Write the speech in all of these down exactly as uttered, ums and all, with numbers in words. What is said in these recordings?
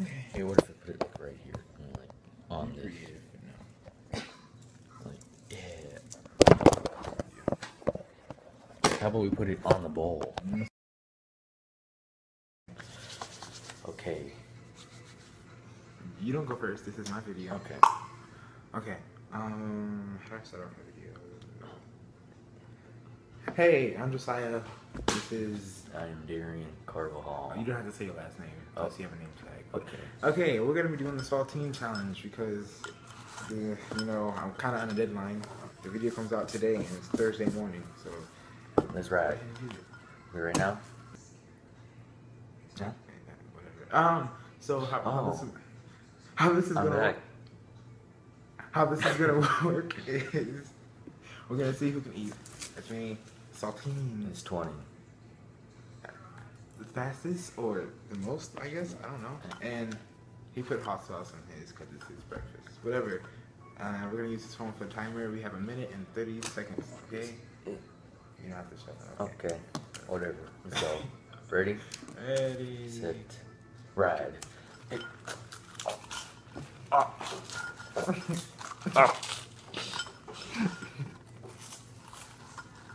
Okay. Hey, what if I put it like right here? And, like on this. No. Like, yeah. How about we put it on the bowl? Okay. You don't go first. This is my video. Okay. Okay. Um, how do I start off my video? Hey, I'm Josiah. This is... I'm Darian Carvajal. You don't have to say your last name unless oh. you have a name tag. Okay. Okay, we're going to be doing the Saltine challenge because, the, you know, I'm kind of on a deadline. The video comes out today and it's Thursday morning, so... That's right. We right now? Yeah. Whatever. Um, so how, oh. how this is, how this is going to work... How this is going to work is... We're going to see who can eat as many saltines. It's twenty. The fastest or the most, I guess, I don't know. And he put hot sauce on his because it's his breakfast. Whatever. Uh, we're going to use this phone for a timer. We have a minute and thirty seconds, okay? You don't have to shut up. Okay. okay. Whatever. Let's go. Ready? Ready. Sit. Ride. Hey. Oh. Oh. Oh.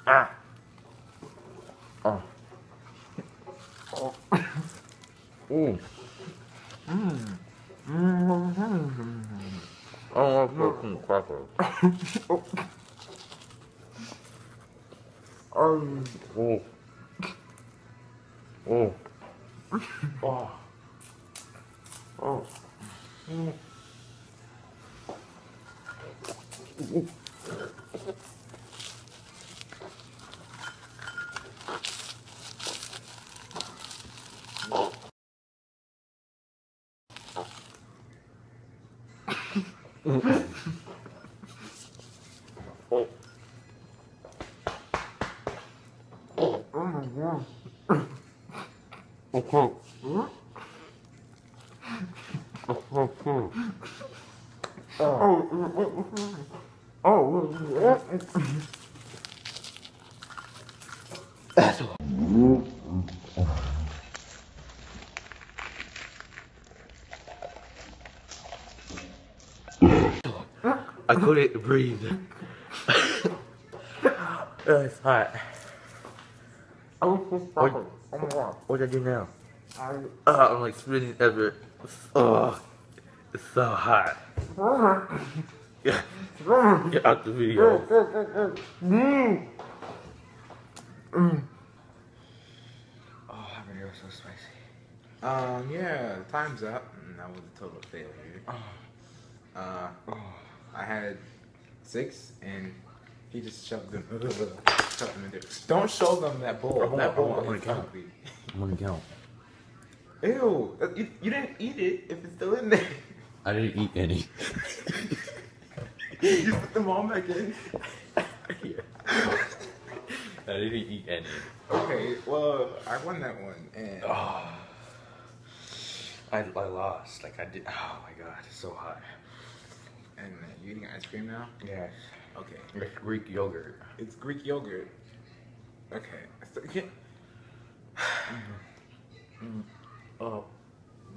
Ah. Oh. Oh. Ooh. Mmm. Mmm. I love broken crackers. Oh. Um. Oh. Oh. Oh. Oh. Mm. Ooh. Oh. Oh my God. Okay. Okay. Oh. Oh. I couldn't breathe. It's hot. What, what did I do now? Uh, I'm like spinning ever. Oh, it's so hot. Yeah. Get out the video. Mm. Mm. Oh, habanero is so spicy. Um, yeah, time's up. That was a total failure. Uh, oh. I had six, and he just shoved them, shoved them in there. Don't show them that bowl. Oh, that bowl. I'm gonna count. I'm gonna count. Ew! You, you didn't eat it. If it's still in there. I didn't eat any. You just put them all back in. Yeah. I didn't eat any. Okay. Well, I won that one, and oh, I I lost. Like I did. Oh my God! It's so hot. And you eating ice cream now? Yeah. Okay. It's Greek yogurt. It's Greek yogurt. Okay. So, yeah. mm. Oh.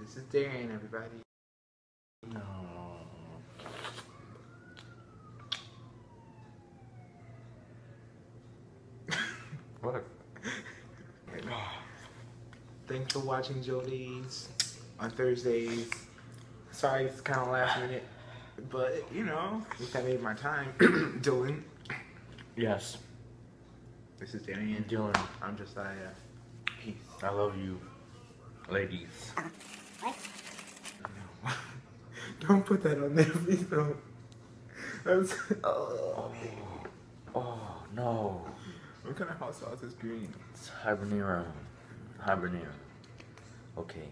This is Darian, everybody. No. What? Thanks for watching Jody's on Thursdays. Sorry, it's kind of last minute. But, you know, if that made my time, Dylan. Yes. This is Darian. Dylan. I'm Josiah. Peace. I love you, ladies. What? No. Don't put that on there, please don't. Was, oh. Oh. Oh, no. What kind of hot sauce is green? It's habanero. Habanero. Okay.